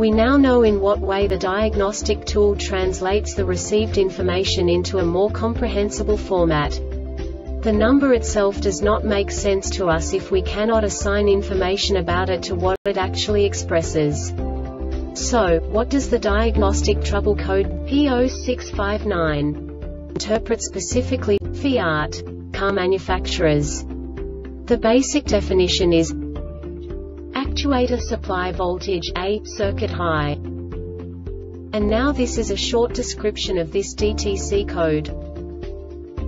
We now know in what way the diagnostic tool translates the received information into a more comprehensible format. The number itself does not make sense to us if we cannot assign information about it to what it actually expresses. So, what does the diagnostic trouble code P0659 interpret specifically, Fiat car manufacturers? The basic definition is actuator supply voltage A, circuit high. And now this is a short description of this DTC code.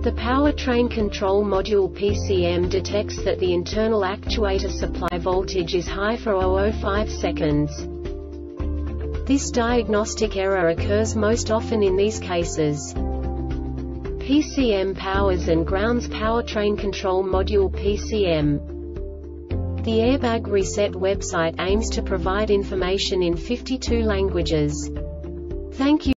The Powertrain Control Module PCM detects that the internal actuator supply voltage is high for 0.05 seconds. This diagnostic error occurs most often in these cases. PCM powers and grounds Powertrain Control Module PCM. The Airbag Reset website aims to provide information in 52 languages. Thank you.